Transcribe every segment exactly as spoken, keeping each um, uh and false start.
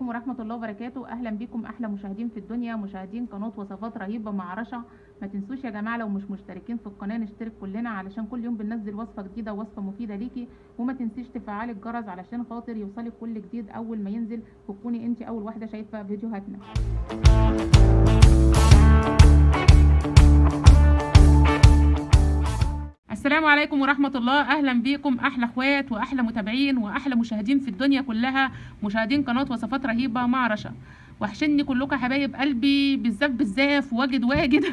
ورحمة الله وبركاته. اهلا بكم احلى مشاهدين في الدنيا، مشاهدين قناه وصفات رهيبه مع رشا. ما تنسوش يا جماعه لو مش مشتركين في القناه نشترك كلنا، علشان كل يوم بننزل وصفه جديده ووصفه مفيده ليكي، وما تنسيش تفعلي الجرس علشان خاطر يوصلك كل جديد اول ما ينزل وتكوني انت اول واحده شايفه فيديوهاتنا. السلام عليكم ورحمة الله، أهلا بيكم أحلى أخوات وأحلى متابعين وأحلى مشاهدين في الدنيا كلها، مشاهدين قناة وصفات رهيبة مع رشا. وحشني كلكم حبايب قلبي، بالزاف بالزاف، واجد واجد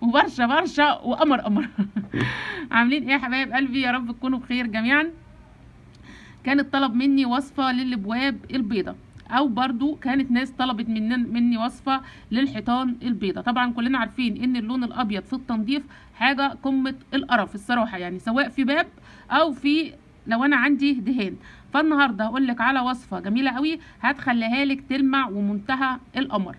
وبرشا برشا، وقمر قمر عاملين إيه يا حبايب قلبي؟ يا رب تكونوا بخير جميعا. كان الطلب مني وصفة للبواب البيضة، او برضو كانت ناس طلبت مني وصفه للحيطان البيضه. طبعا كلنا عارفين ان اللون الابيض في التنظيف حاجه قمه القرف الصراحه، يعني سواء في باب او في لو انا عندي دهان. فالنهارده هقول لك على وصفه جميله قوي هتخليها لك تلمع ومنتهى القمر.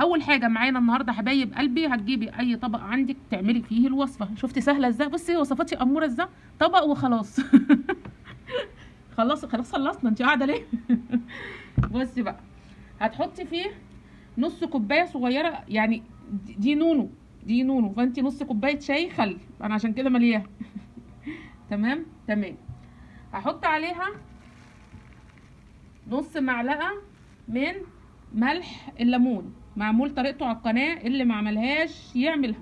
اول حاجه معانا النهارده حبايب قلبي، هتجيبي اي طبق عندك تعملي فيه الوصفه. شفتي سهله ازاي؟ بصي وصفاتي اموره ازاي، طبق وخلاص خلاص خلاص خلصنا، انت قاعده ليه؟ بصي بقى، هتحطي فيه نص كوبايه صغيره، يعني دي نونو دي نونو فانت نص كوبايه شاي خل، انا عشان كده ملياها تمام تمام. هحط عليها نص معلقه من ملح الليمون، معمول طريقته على القناه، اللي ما عملهاش يعملها.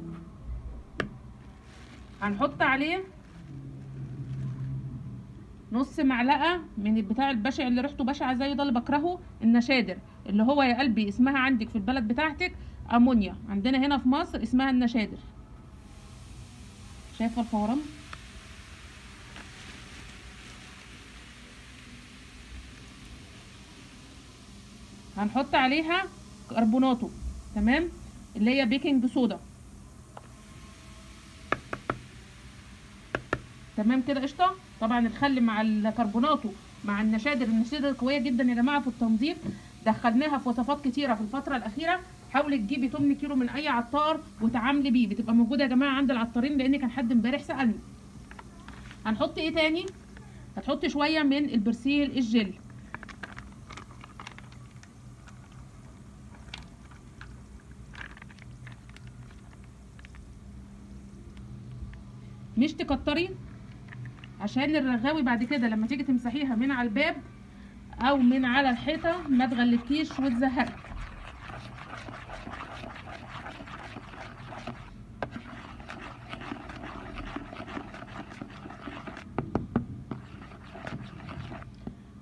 هنحط عليه نص معلقه من البتاع البشع اللي ريحته بشعه زي ده اللي بكرهه، النشادر، اللي هو يا قلبي اسمها عندك في البلد بتاعتك امونيا، عندنا هنا في مصر اسمها النشادر. شايفه الفوران؟ هنحط عليها كربوناتو تمام، اللي هي بيكنج صودا. تمام كده قشطه. طبعا الخل مع الكربوناتو مع النشادر، النشادر قويه جدا يا جماعه في التنظيف، دخلناها في وصفات كتيره في الفتره الاخيره. حاولي تجيبي تمن كيلو من اي عطار وتعاملي بيه، بتبقى موجوده يا جماعه عند العطارين، لان كان حد امبارح سالني. هنحط ايه تاني؟ هتحطي شويه من البرسيل الجل، مش تكتري عشان الرغاوي بعد كده لما تيجي تمسحيها من على الباب او من على الحيطه ما تغلكيش وتزهقك.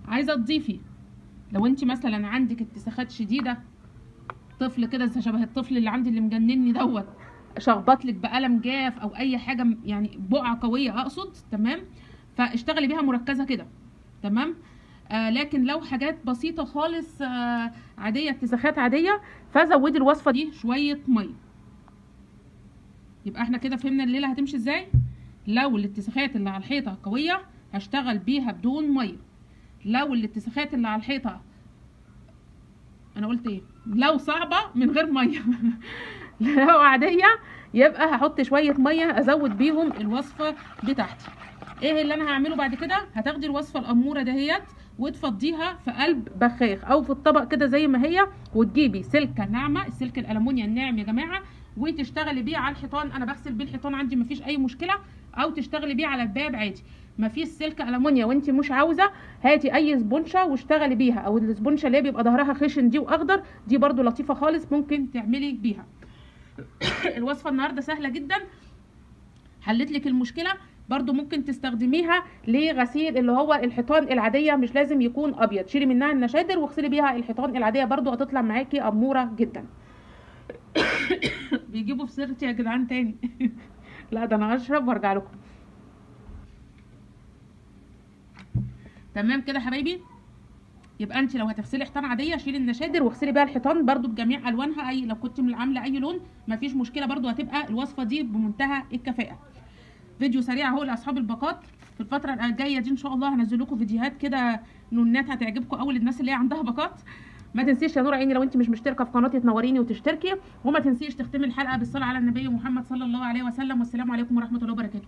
عايزه تضيفي لو انت مثلا عندك اتساخات شديده، طفل كده شبه الطفل اللي عندي اللي مجنني دوت، شخبطلك بقلم جاف او اي حاجه، يعني بقعه قويه اقصد تمام، فاشتغلي بيها مركزه كده تمام. آه لكن لو حاجات بسيطه خالص، آه عاديه، اتساخات عاديه، فزودي الوصفه دي شويه ميه. يبقى احنا كده فهمنا الليله هتمشي ازاي. لو الاتساخات اللي على الحيطه قويه هشتغل بيها بدون ميه، لو الاتساخات اللي على الحيطه انا قلت ايه، لو صعبه من غير ميه لو عاديه يبقى هحط شويه ميه ازود بيهم الوصفه بتاعتي. ايه اللي انا هعمله بعد كده؟ هتاخدي الوصفه الاموره دهيت وتفضيها في قلب بخاخ او في الطبق كده زي ما هي، وتجيبي سلكه ناعمه، السلك الالومنيوم الناعم يا جماعه، وتشتغلي بيه على الحيطان. انا بغسل بيه الحيطان عندي مفيش اي مشكله، او تشتغلي بيه على الباب عادي. مفيش سلكه الومنيوم وانت مش عاوزه، هاتي اي سبونشه واشتغلي بيها، او السبونشه اللي بيبقى ظهرها خشن دي واخضر دي، برده لطيفه خالص ممكن تعملي بيها الوصفه النهارده سهله جدا، حلت لك المشكله. برضو ممكن تستخدميها لغسيل اللي هو الحيطان العاديه، مش لازم يكون ابيض، شيلي منها النشادر واغسلي بيها الحيطان العاديه، برضو هتطلع معاكي اموره جدا بيجيبوا في سيرتي يا جدعان تاني لا ده انا هشرب وارجع لكم. تمام كده حبايبي، يبقى انت لو هتغسلي حيطان عاديه شيلي النشادر واغسلي بيها الحيطان برضو بجميع الوانها، اي لو كنت عامله اي لون مفيش مشكله، برضو هتبقى الوصفه دي بمنتهى الكفاءه. فيديو سريع اهو لاصحاب الباقات، في الفتره الجايه دي ان شاء الله هنزل لكم فيديوهات كده نونات هتعجبكم اول الناس اللي هي عندها باقات. ما تنسيش يا نور عيني لو انت مش مشتركه في قناتي تنوريني وتشتركي، وما تنسيش تختمي الحلقه بالصلاه على النبي محمد صلى الله عليه وسلم، والسلام عليكم ورحمه الله وبركاته.